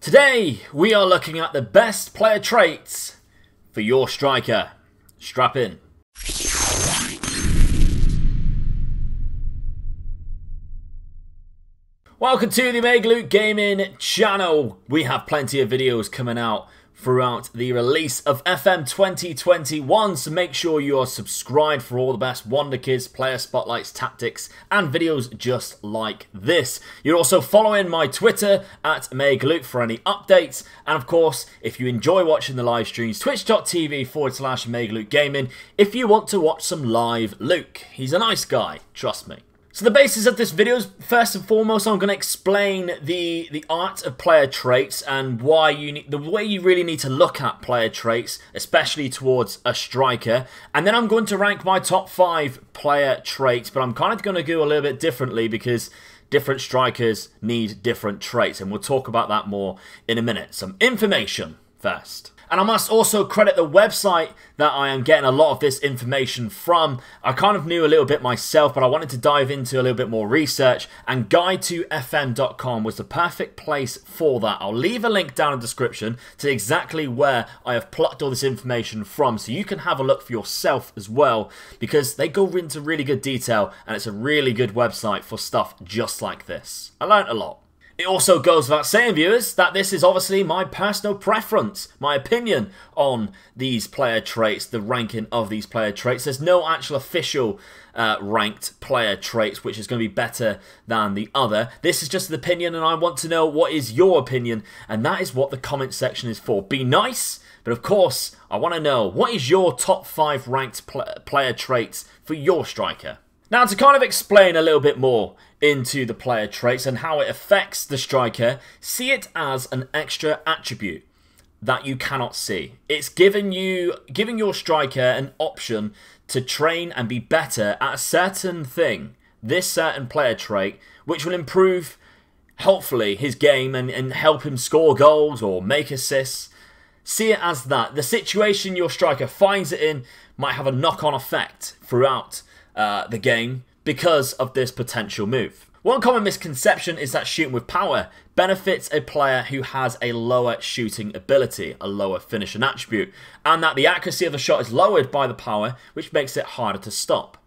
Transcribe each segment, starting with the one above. Today, we are looking at the best player traits for your striker. Strap in. Welcome to the Omega Luke Gaming Channel. We have plenty of videos coming out throughout the release of FM 2021, so make sure you are subscribed for all the best wonder kids, player spotlights, tactics and videos just like this. You're also following my Twitter at Omega Luke for any updates, and of course if you enjoy watching the live streams, twitch.tv/Omega Luke Gaming if you want to watch some live Luke. He's a nice guy, trust me. So the basis of this video is, first and foremost, I'm going to explain the art of player traits and why you need, the way you really need to look at player traits, especially towards a striker. And then I'm going to rank my top 5 player traits, but I'm kind of going to go a little bit differently because different strikers need different traits, and we'll talk about that more in a minute. Some information first. And I must also credit the website that I am getting a lot of this information from. I kind of knew a little bit myself, but I wanted to dive into a little bit more research, and guide2fm.com was the perfect place for that. I'll leave a link down in the description to exactly where I have plucked all this information from, so you can have a look for yourself as well, because they go into really good detail, and it's a really good website for stuff just like this. I learned a lot. It also goes without saying, viewers, that this is obviously my personal preference, my opinion on these player traits, the ranking of these player traits. There's no actual official ranked player traits which is going to be better than the other. This is just an opinion, and I want to know what is your opinion, and that is what the comment section is for. Be nice, but of course, I want to know what is your top 5 ranked player traits for your striker. Now, to kind of explain a little bit more into the player traits and how it affects the striker, see it as an extra attribute that you cannot see. It's giving your striker an option to train and be better at a certain thing, this certain player trait, which will improve, hopefully, his game and help him score goals or make assists. See it as that. The situation your striker finds it in might have a knock-on effect throughout the game because of this potential move. One common misconception is that shooting with power benefits a player who has a lower shooting ability, a lower finishing attribute, and that the accuracy of the shot is lowered by the power, which makes it harder to stop.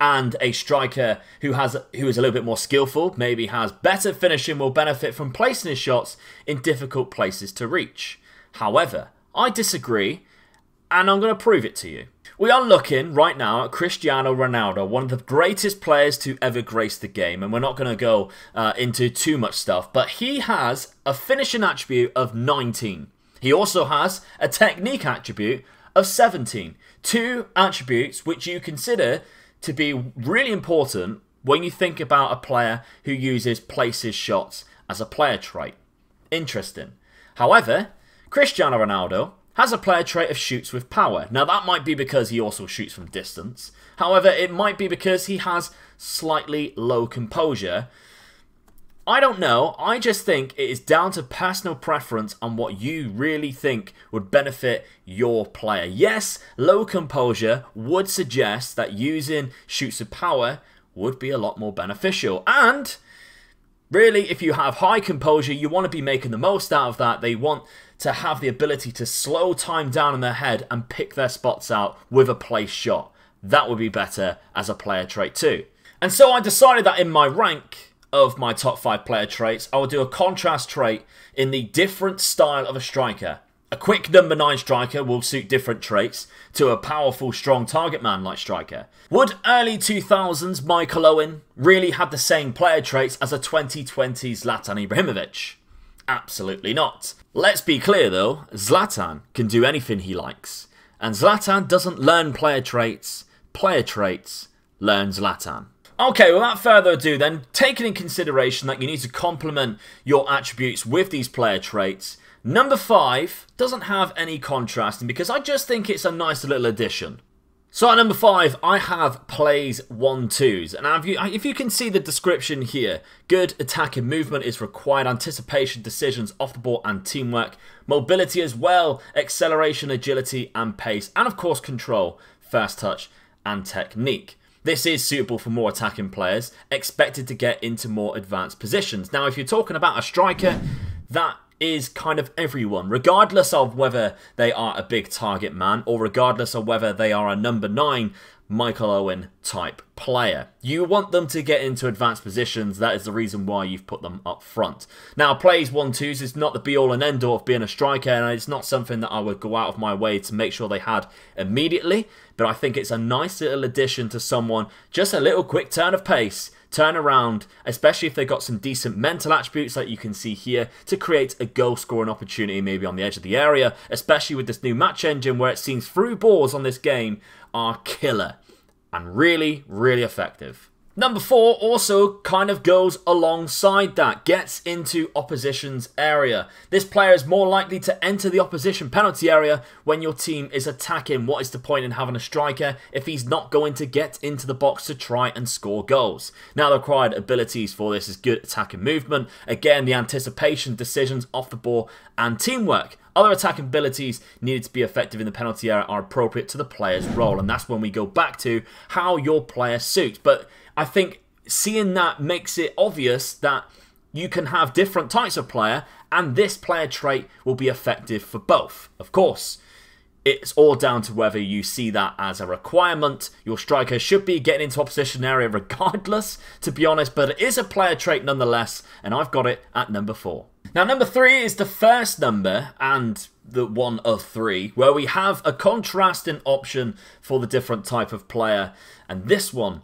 And a striker who is a little bit more skillful, maybe has better finishing, will benefit from placing his shots in difficult places to reach. However, I disagree, and I'm going to prove it to you. We are looking right now at Cristiano Ronaldo, one of the greatest players to ever grace the game, and we're not going to go into too much stuff, but he has a finishing attribute of 19. He also has a technique attribute of 17. 2 attributes which you consider to be really important when you think about a player who places shots as a player trait. Interesting. However, Cristiano Ronaldo has a player trait of shoots with power. Now that might be because he also shoots from distance. However, it might be because he has slightly low composure. I don't know. I just think it is down to personal preference on what you really think would benefit your player. Yes, low composure would suggest that using shoots with power would be a lot more beneficial. And really, if you have high composure, you want to be making the most out of that. They want to have the ability to slow time down in their head and pick their spots out with a place shot. That would be better as a player trait too. And so I decided that in my rank of my top 5 player traits, I will do a contrast trait in the different style of a striker. A quick number 9 striker will suit different traits to a powerful, strong target man like striker. Would early 2000s Michael Owen really have the same player traits as a 2020s Zlatan Ibrahimovic? Absolutely not. Let's be clear though, Zlatan can do anything he likes. And Zlatan doesn't learn player traits learn Zlatan. Okay, without further ado then, taking in consideration that you need to complement your attributes with these player traits, number 5 doesn't have any contrasting because I just think it's a nice little addition. So at number 5, I have plays 1-2s. And if you can see the description here, good attacking movement is required, anticipation, decisions off the ball and teamwork, mobility as well, acceleration, agility and pace, and of course control, first touch and technique. This is suitable for more attacking players, expected to get into more advanced positions. Now if you're talking about a striker that is kind of everyone, regardless of whether they are a big target man or regardless of whether they are a number 9 Michael Owen type player. You want them to get into advanced positions. That is the reason why you've put them up front. Now, plays 1-2s is not the be-all and end-all of being a striker, and it's not something that I would go out of my way to make sure they had immediately, but I think it's a nice little addition to someone, just a little quick turn of pace, turn around, especially if they've got some decent mental attributes like you can see here, to create a goal-scoring opportunity maybe on the edge of the area, especially with this new match engine where it seems through balls on this game are killer and really, really effective. Number 4 also kind of goes alongside that, gets into opposition's area. This player is more likely to enter the opposition penalty area when your team is attacking. What is the point in having a striker if he's not going to get into the box to try and score goals? Now, the required abilities for this is good attacking movement, again the anticipation, decisions off the ball and teamwork. Other attacking abilities needed to be effective in the penalty area are appropriate to the player's role, and that's when we go back to how your player suits. But I think seeing that makes it obvious that you can have different types of player, and this player trait will be effective for both. Of course, it's all down to whether you see that as a requirement. Your striker should be getting into opposition area regardless, to be honest, but it is a player trait nonetheless, and I've got it at number 4. Now, number 3 is the first number, and the one of 3, where we have a contrasting option for the different type of player, and this one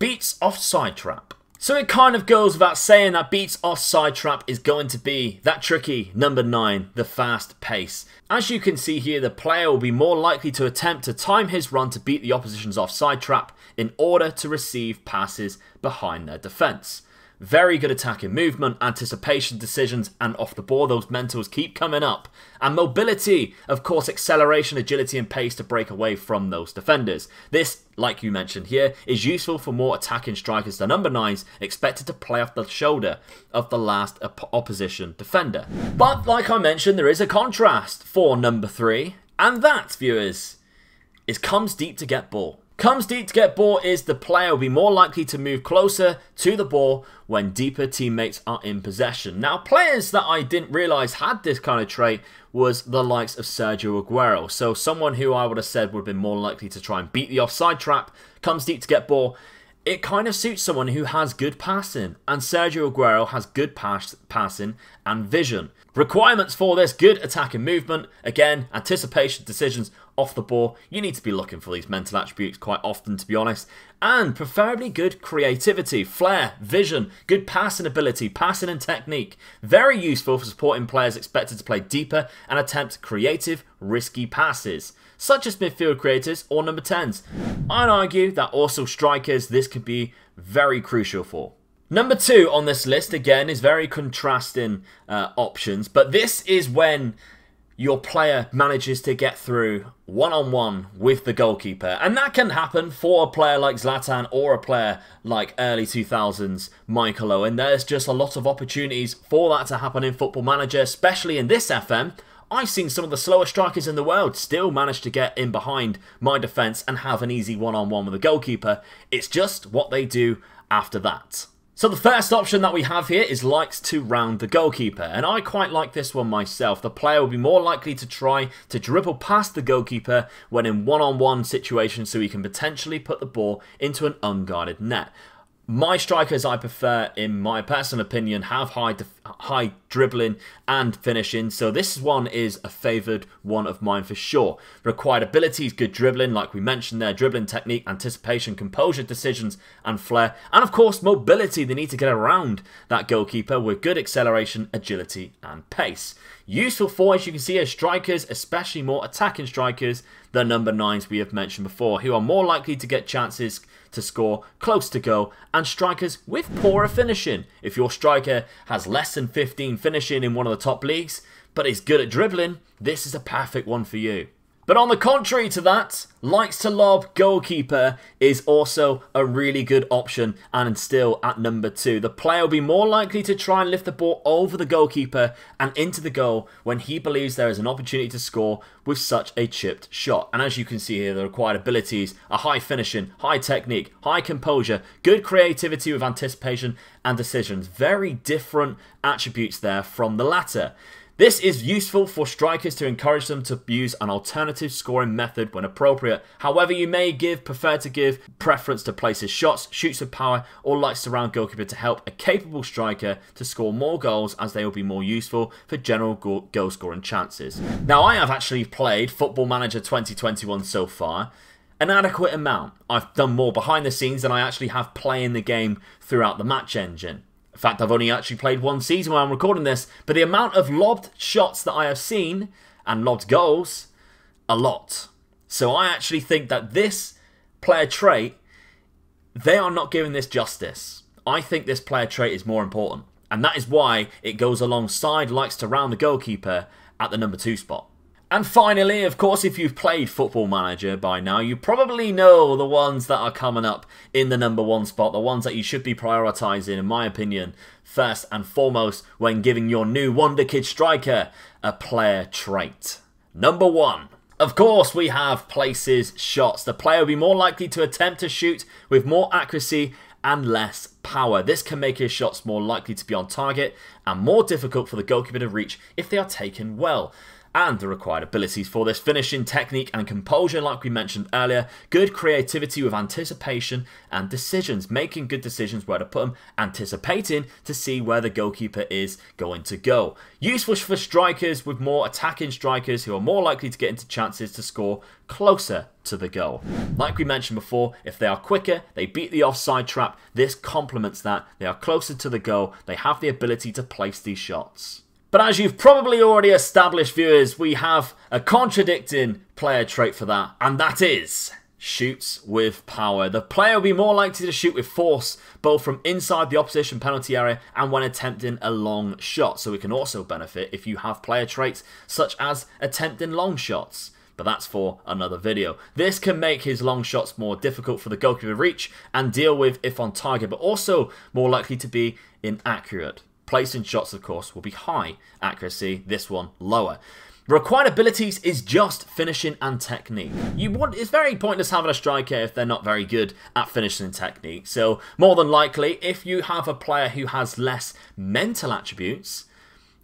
beats offside trap. So it kind of goes without saying that beats offside trap is going to be that tricky number 9, the fast pace. As you can see here, the player will be more likely to attempt to time his run to beat the opposition's offside trap in order to receive passes behind their defence. Very good attacking movement, anticipation, decisions, and off the ball. Those mentals keep coming up. And mobility, of course, acceleration, agility, and pace to break away from those defenders. This, like you mentioned here, is useful for more attacking strikers than number 9s, expected to play off the shoulder of the last opposition defender. But, like I mentioned, there is a contrast for number 3, and that, viewers, is comes deep to get ball. Comes deep to get ball is the player will be more likely to move closer to the ball when deeper teammates are in possession. Now, players that I didn't realise had this kind of trait was the likes of Sergio Aguero. So someone who I would have said would have been more likely to try and beat the offside trap, comes deep to get ball. It kind of suits someone who has good passing, and Sergio Aguero has good passing and vision. Requirements for this, good attacking movement, again, anticipation, decisions off the ball. You need to be looking for these mental attributes quite often, to be honest. And preferably good creativity, flair, vision, good passing ability, passing and technique. Very useful for supporting players expected to play deeper and attempt creative, risky passes, such as midfield creators or number 10s. I'd argue that also strikers this could be very crucial for. Number 2 on this list, again, is very contrasting options, but this is when your player manages to get through one-on-one with the goalkeeper. And that can happen for a player like Zlatan or a player like early 2000s Michael Owen. There's just a lot of opportunities for that to happen in Football Manager, especially in this FM. I've seen some of the slowest strikers in the world still manage to get in behind my defence and have an easy one-on-one with the goalkeeper. It's just what they do after that. So the first option that we have here is likes to round the goalkeeper, and I quite like this one myself. The player will be more likely to try to dribble past the goalkeeper when in one-on-one situations so he can potentially put the ball into an unguarded net. My strikers I prefer, in my personal opinion, have high dribbling and finishing, so this one is a favoured one of mine for sure. Required abilities, good dribbling, like we mentioned there, dribbling technique, anticipation, composure, decisions, and flair. And of course, mobility, they need to get around that goalkeeper with good acceleration, agility, and pace. Useful for, as you can see, as strikers, especially more attacking strikers, the number 9s we have mentioned before, who are more likely to get chances to score close to goal, and strikers with poorer finishing. If your striker has less than 15 finishing in one of the top leagues, but is good at dribbling, this is a perfect one for you. But on the contrary to that, likes to lob goalkeeper is also a really good option, and still at number 2. The player will be more likely to try and lift the ball over the goalkeeper and into the goal when he believes there is an opportunity to score with such a chipped shot. And as you can see here, the required abilities are high finishing, high technique, high composure, good creativity with anticipation and decisions. Very different attributes there from the latter. This is useful for strikers to encourage them to use an alternative scoring method when appropriate. However, you may prefer to give preference to places shots, shoots with power, or likes to round goalkeeper to help a capable striker to score more goals, as they will be more useful for general goal scoring chances. Now, I have actually played Football Manager 2021 so far. An adequate amount. I've done more behind the scenes than I actually have playing the game throughout the match engine. In fact, I've only actually played one season while I'm recording this, but the amount of lobbed shots that I have seen, and lobbed goals, a lot. So I actually think that this player trait, they are not giving this justice. I think this player trait is more important, and that is why it goes alongside likes to round the goalkeeper at the number 2 spot. And finally, of course, if you've played Football Manager by now, you probably know the ones that are coming up in the number 1 spot, the ones that you should be prioritising, in my opinion, first and foremost when giving your new Wonder Kid striker a player trait. Number 1. Of course, we have places shots. The player will be more likely to attempt to shoot with more accuracy and less power. This can make his shots more likely to be on target and more difficult for the goalkeeper to reach if they are taken well. And the required abilities for this: finishing technique and composure, like we mentioned earlier, good creativity with anticipation and decisions, making good decisions where to put them, anticipating to see where the goalkeeper is going to go. Useful for strikers with more attacking strikers who are more likely to get into chances to score closer to the goal. Like we mentioned before, if they are quicker, they beat the offside trap. This complements that. They are closer to the goal. They have the ability to place these shots. But as you've probably already established, viewers, we have a contradicting player trait for that, and that is shoots with power. The player will be more likely to shoot with force, both from inside the opposition penalty area and when attempting a long shot. So it can also benefit if you have player traits such as attempting long shots. But that's for another video. This can make his long shots more difficult for the goalkeeper to reach and deal with if on target, but also more likely to be inaccurate. Placing shots, of course, will be high accuracy, this one lower. Required abilities is just finishing and technique. It's very pointless having a striker if they're not very good at finishing and technique. So more than likely, if you have a player who has less mental attributes,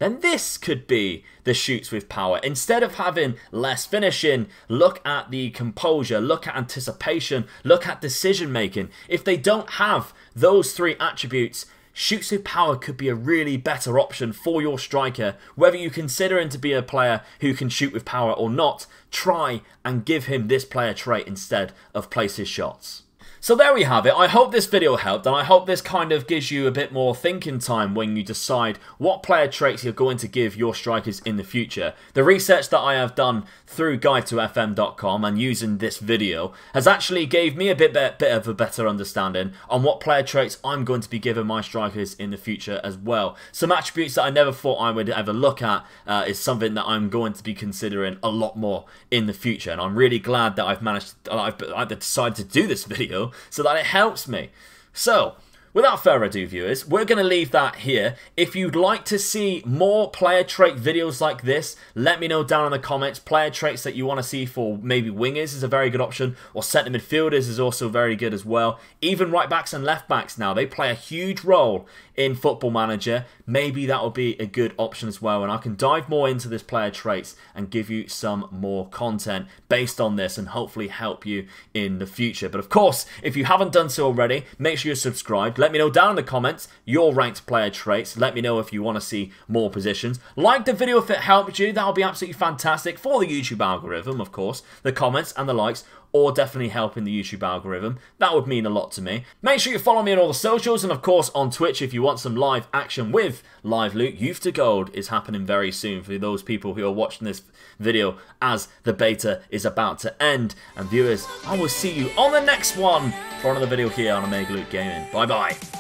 then this could be the shoots with power. Instead of having less finishing, look at the composure, look at anticipation, look at decision making. If they don't have those 3 attributes, shoots with power could be a really better option for your striker. Whether you consider him to be a player who can shoot with power or not, try and give him this player trait instead of place his shots. So there we have it. I hope this video helped, and I hope this kind of gives you a bit more thinking time when you decide what player traits you're going to give your strikers in the future. The research that I have done through guide2fm.com and using this video has actually gave me a bit of a better understanding on what player traits I'm going to be giving my strikers in the future as well. Some attributes that I never thought I would ever look at is something that I'm going to be considering a lot more in the future, and I'm really glad that I've decided to do this video, so that it helps me. So, without further ado, viewers, we're going to leave that here. If you'd like to see more player trait videos like this, let me know down in the comments. Player traits that you want to see for maybe wingers is a very good option, or centre midfielders is also very good as well. Even right backs and left backs now, they play a huge role in Football Manager. Maybe that will be a good option as well, and I can dive more into this player traits and give you some more content based on this and hopefully help you in the future. But of course, if you haven't done so already, make sure you're subscribed. Let me know down in the comments your ranked player traits. Let me know if you want to see more positions. Like the video if it helped you. That'll be absolutely fantastic for the YouTube algorithm, of course. The comments and the likes are definitely helping the YouTube algorithm. That would mean a lot to me. Make sure you follow me on all the socials, and of course on Twitch if you want some live action with LiveLoot. Youth to Gold is happening very soon for those people who are watching this video as the beta is about to end. And viewers, I will see you on the next one for another video here on Omega Luke Gaming. Bye bye.